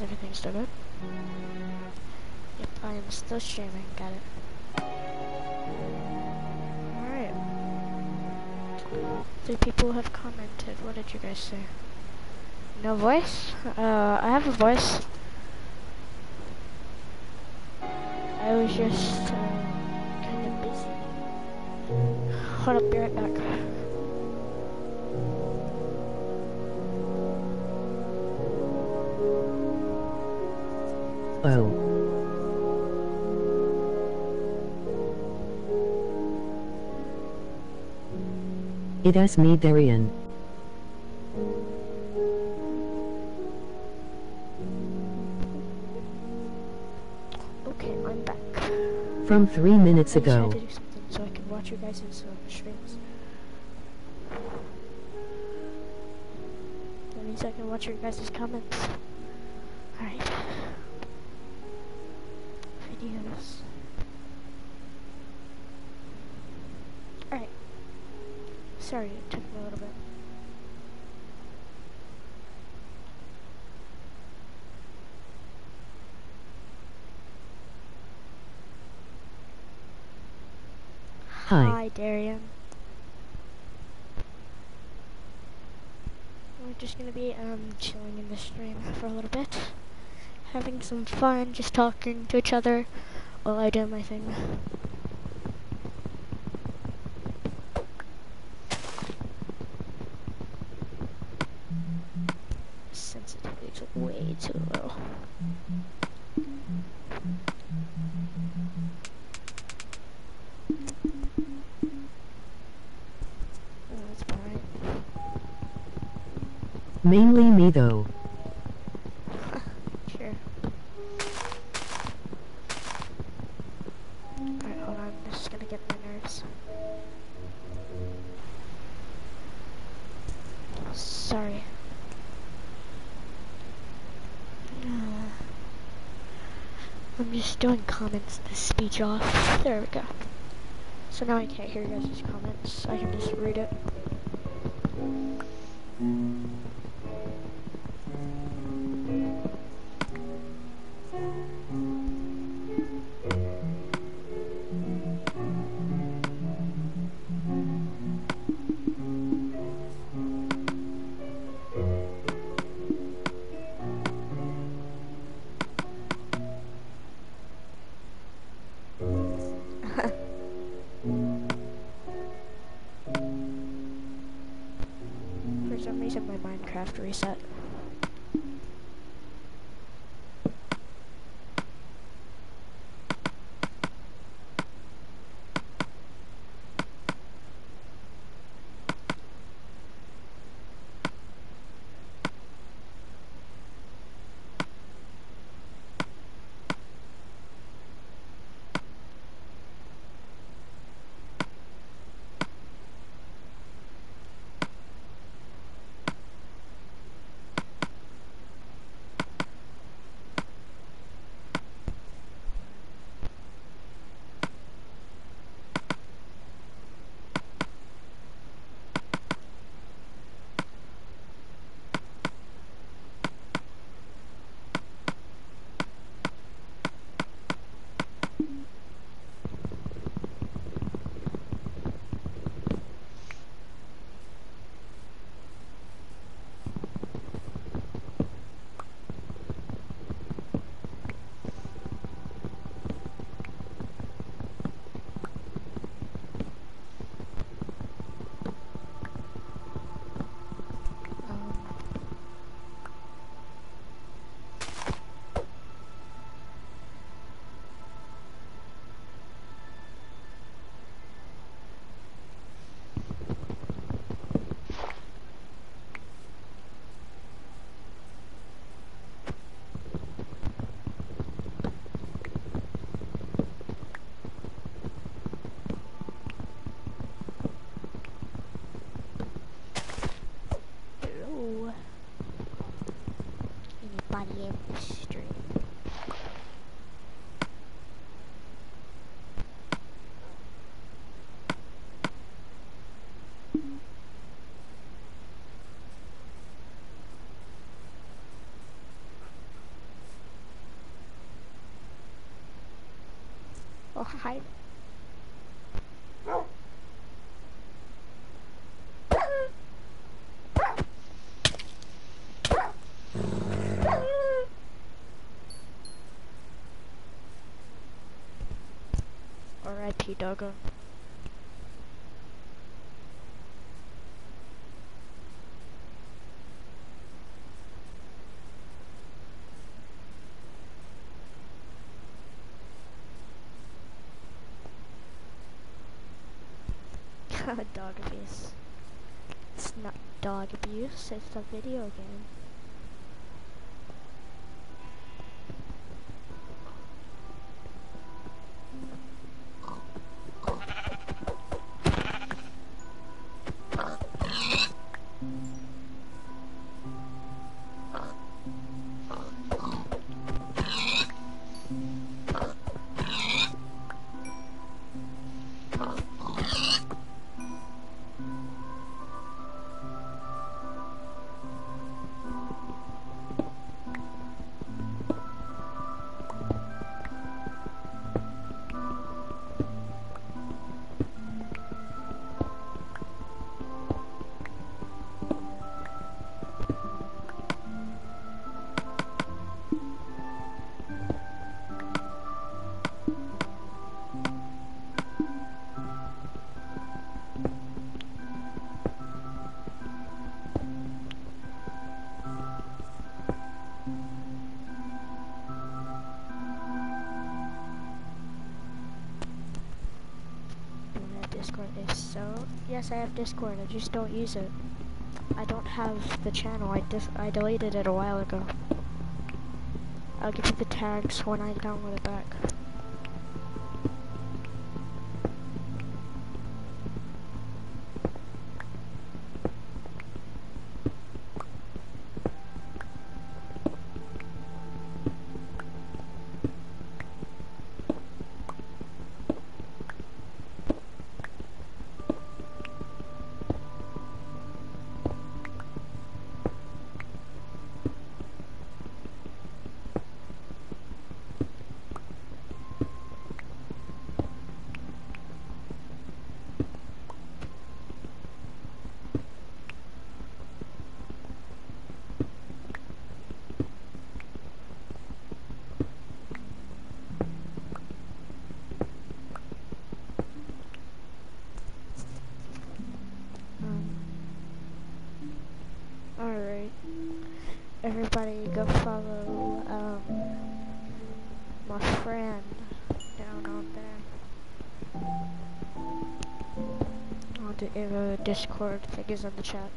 Everything's still good? Yep, I am still streaming, got it. Alright. 3 people have commented, what did you guys say? No voice? I have a voice. I was just kind of busy. Hold up, be right back. Oh. It is me, Darian. Okay, I'm back. From 3 minutes ago. I had to do something so I could watch you guys in some streams. That means I can watch your guys' comments. Alright. Yes. Alright. Sorry, it took me a little bit. Hi Darian. We're just gonna be chilling in the stream for a little bit. Having some fun, just talking to each other while I do my thing. Sensitivity's way too low. Oh, that's alright. Mainly me though. Doing comments to speech off. There we go. So now I can't hear you guys' comments. I can just read it. Reset. somebody else's stream. Oh, hi. R.I.P. Doggo. Dog abuse. It's not dog abuse, it's a video game. Yes, I have Discord, I just don't use it. I don't have the channel, I deleted it a while ago. I'll give you the tags when I download it back. Everybody go follow my friend down on there. I'll do a Discord thing is on the chat.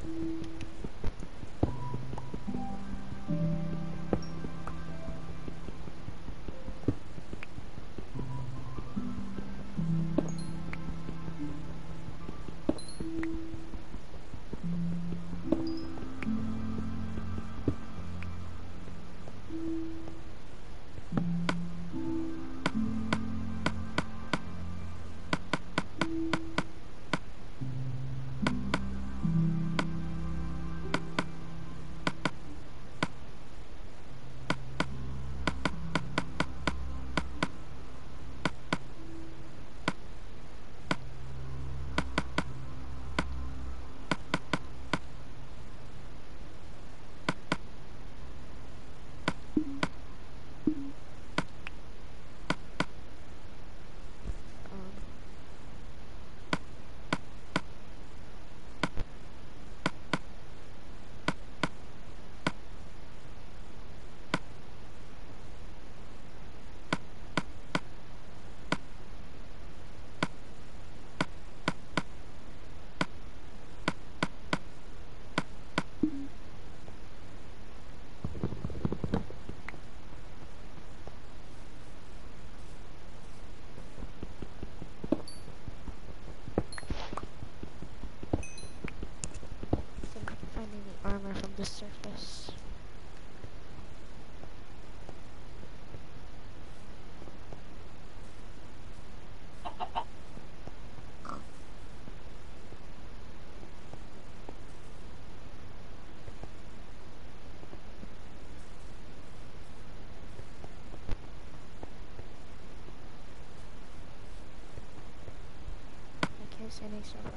Armor from the surface. standing somewhere.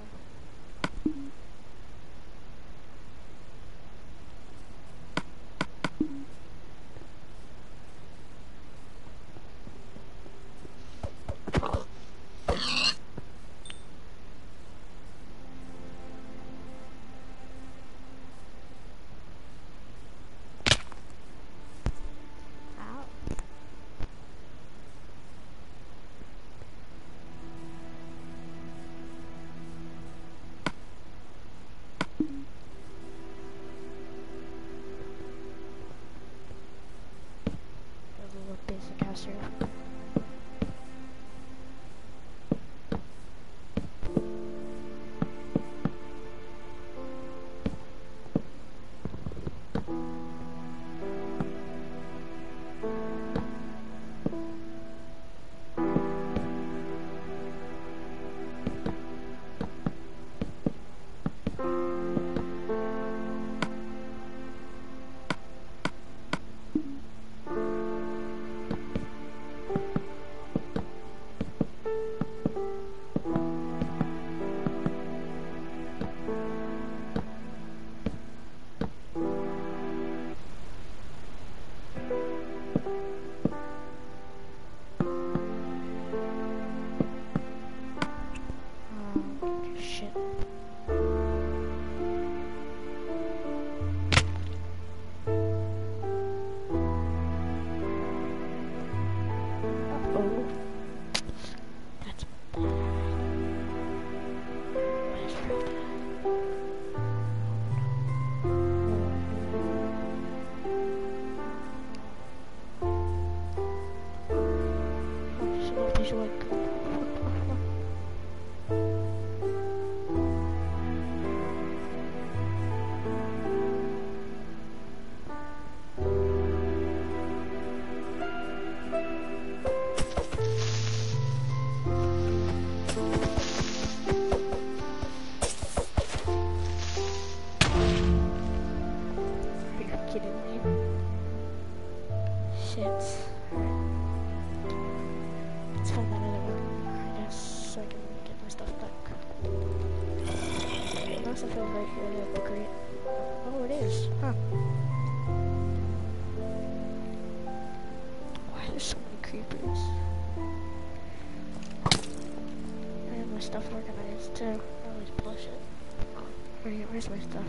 Where's my stuff?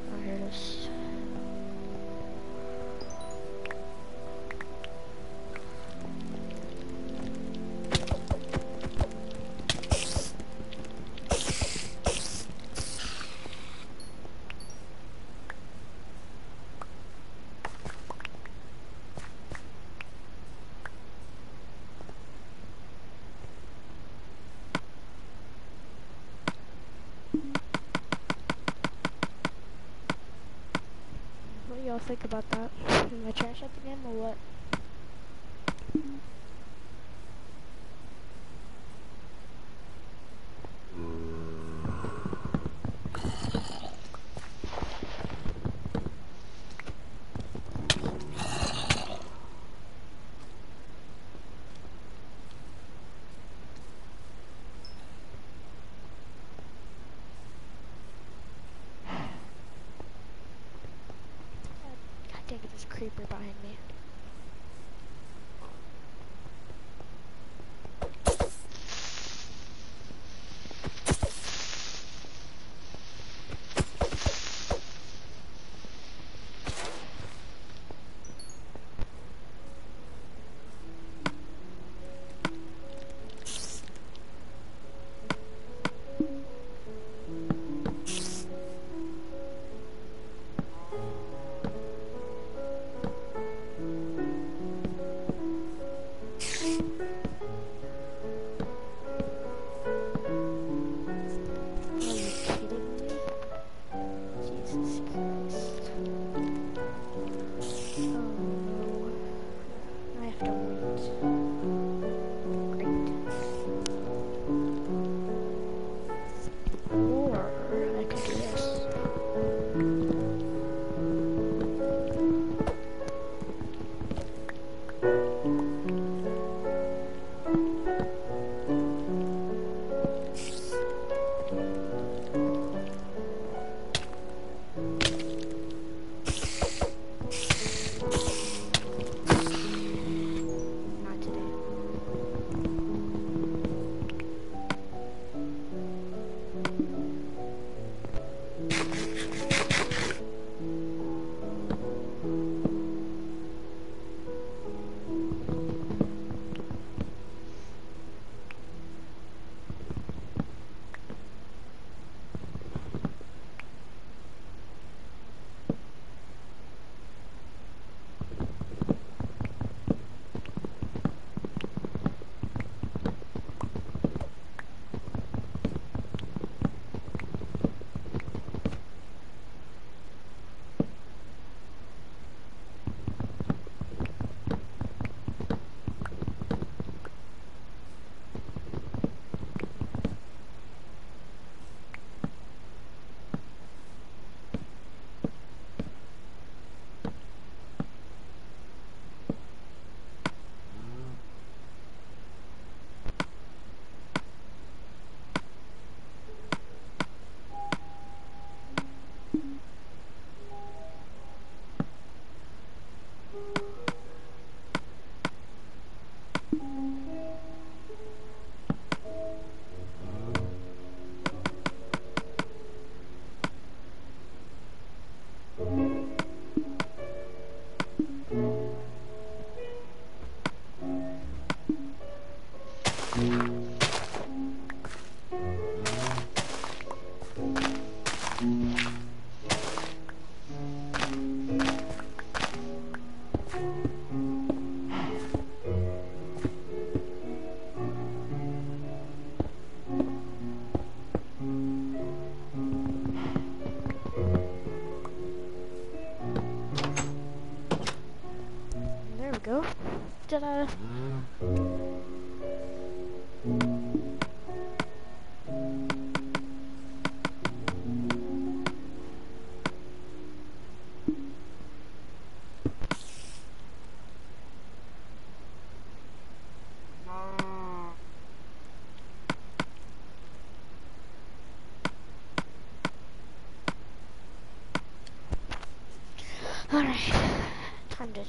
Oh, here it is. Think about that. Is my trash at the game or what? Creeper behind me.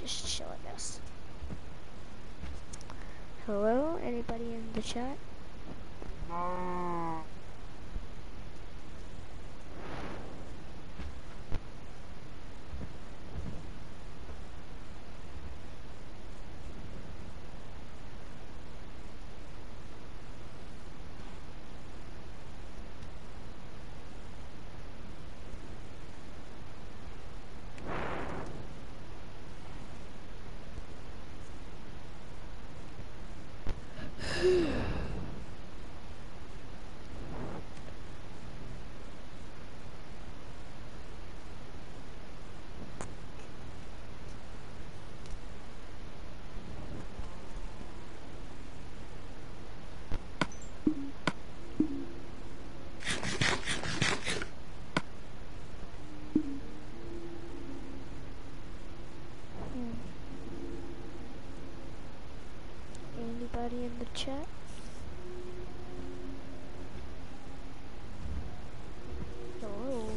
Just chill, I guess. Hello, anybody in the chat? In the chat. Hello.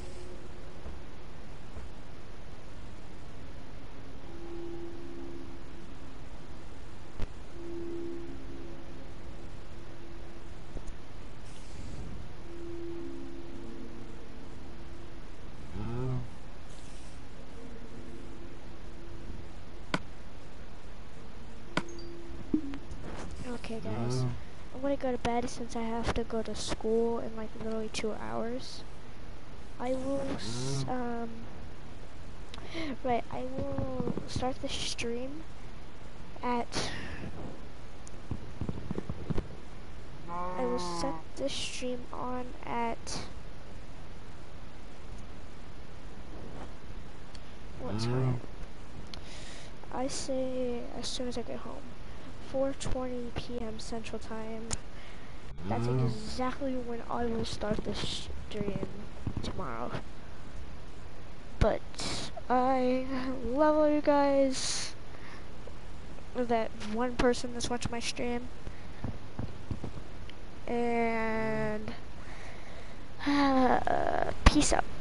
Okay guys, I'm gonna go to bed since I have to go to school in like literally 2 hours. I will, I will start the stream at, I will set the stream on at, what time? I say as soon as I get home. 4:20 p.m. Central Time. That's exactly when I will start this stream tomorrow. But I love all you guys. That one person that's watching my stream. And peace out.